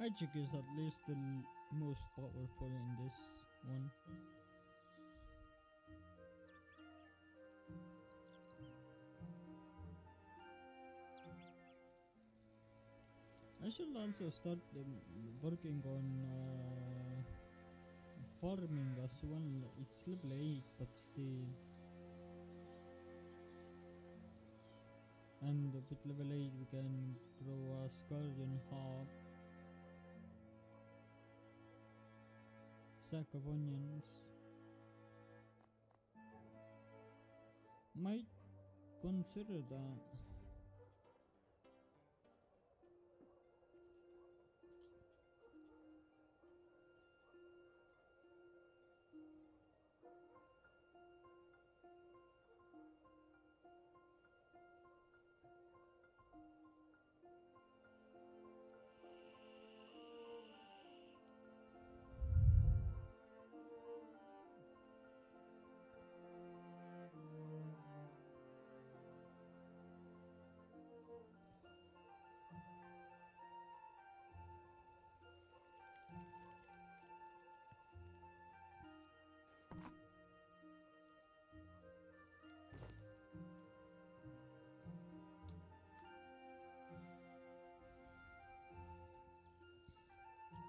Magic is at least the most powerful in this one. I should also start working on farming as well. It's level 8, but still. And with level 8 we can grow a Scardian Hub, sack of onions. Might consider that.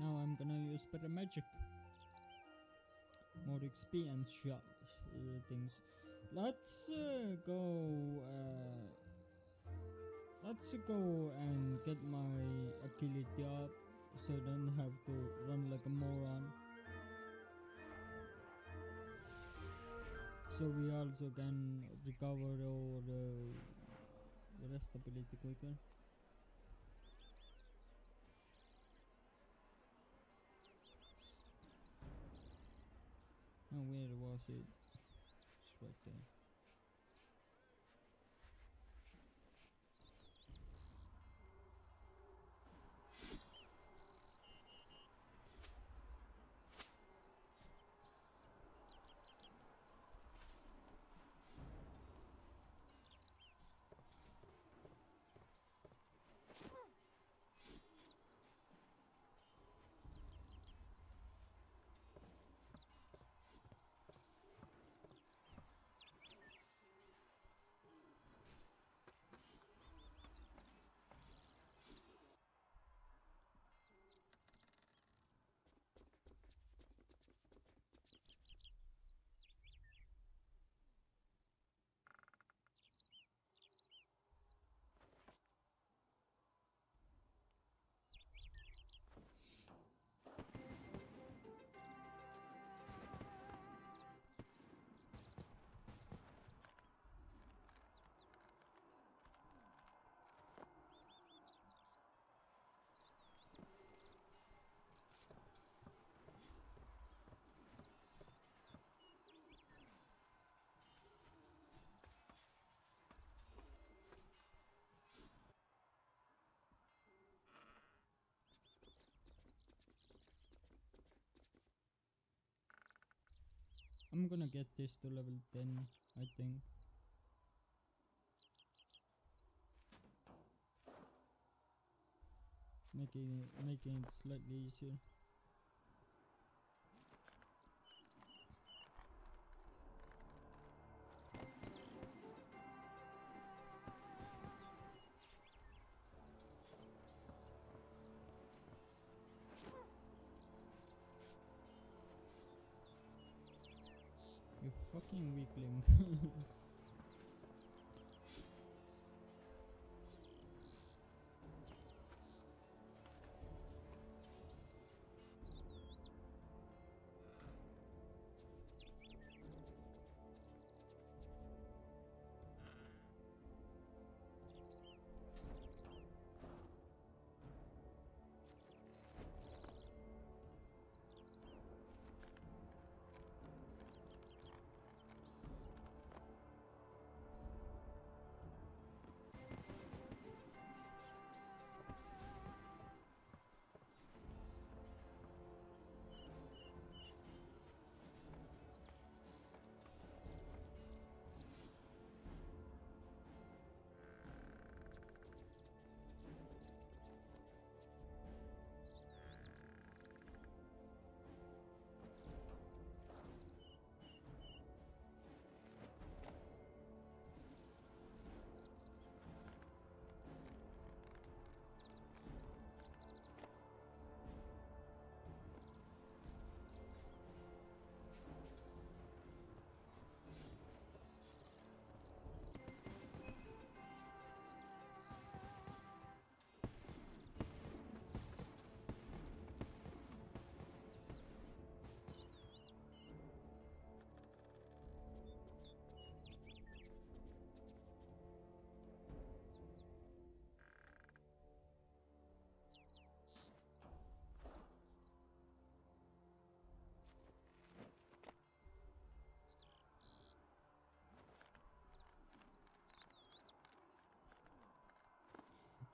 Now I'm gonna use better magic, more XP and shot things. Let's go and get my agility up, so I don't have to run like a moron. So we also can recover our rest ability quicker. And where was it? It's right there. I'm gonna get this to level 10, I think. Making it slightly easier. You fucking weakling.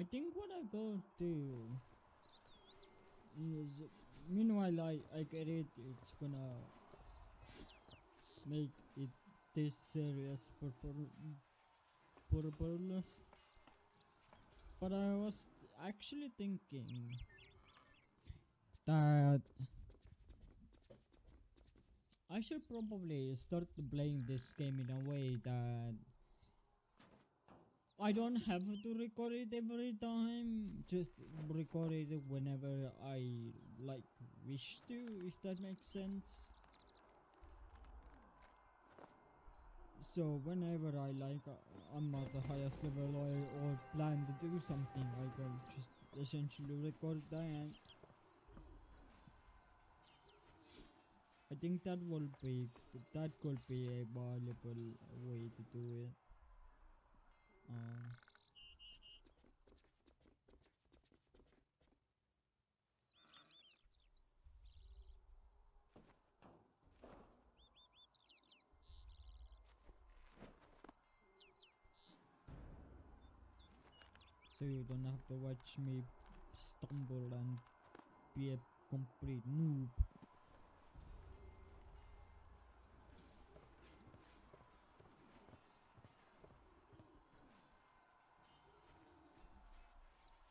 I think what I go do is, meanwhile I get it, it's gonna make it this serious purposeless. But I was actually thinking that I should probably start playing this game in a way that I don't have to record it every time, just record it whenever I like wish to, if that makes sense. So whenever I like, I'm at the highest level or plan to do something, I can just essentially record that. I think that could be a valuable way to do it. So you don't have to watch me stumble and be a complete noob.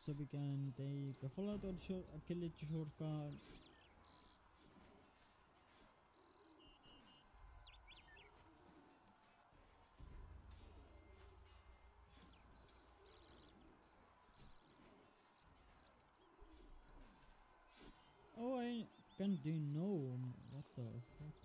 So we can take a fallout or a kill it shortcut. Oh, I can do no. What the fuck?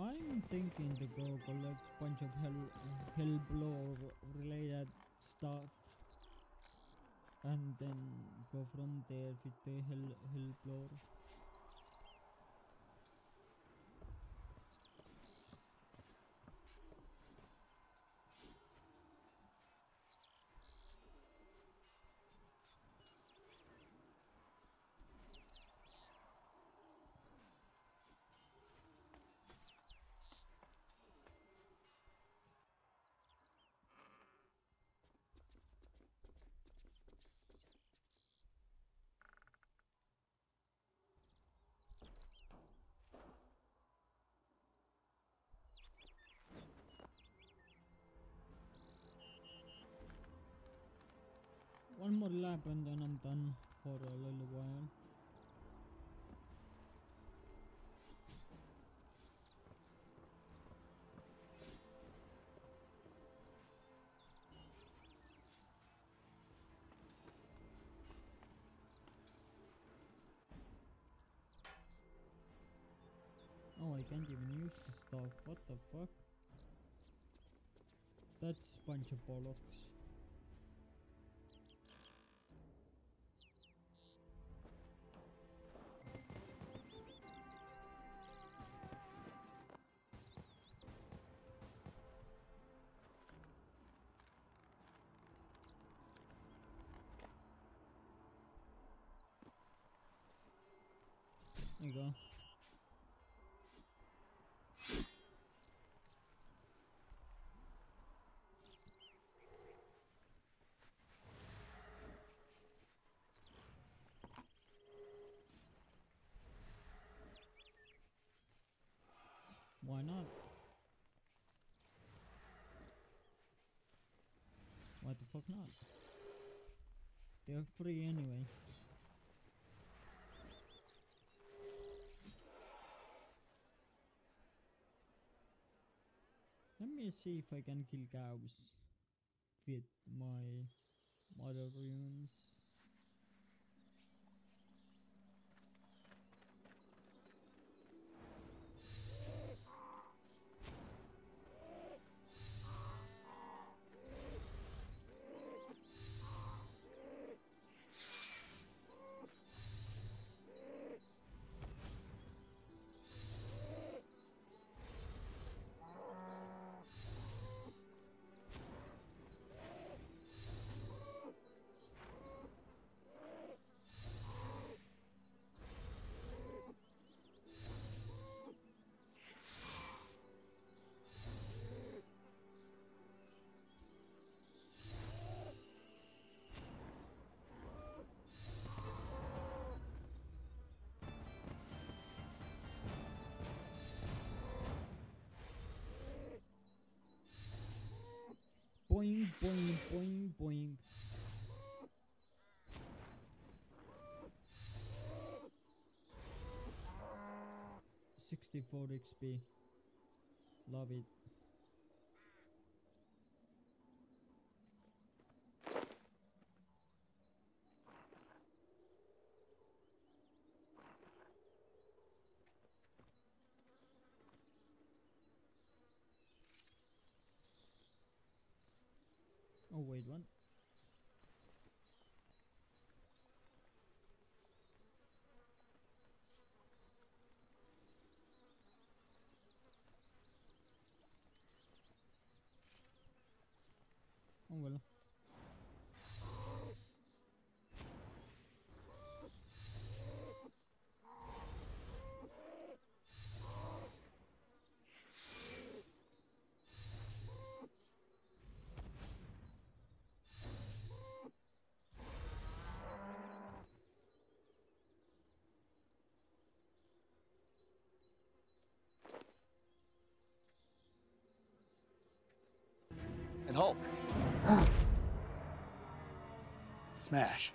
I'm thinking to go collect a bunch of hellblow related stuff and then go from there with the hellblow. One more lap and then I'm done for a little while. Oh, I can't even use the stuff, what the fuck? That's a bunch of bollocks. There you go. Why not? Why the fuck not? They're free anyway. Let me see if I can kill cows with my mother runes. Boing, boing, boing, boing. $64 XP. Love it. Oh wait, one. Oh well. Hulk. Smash.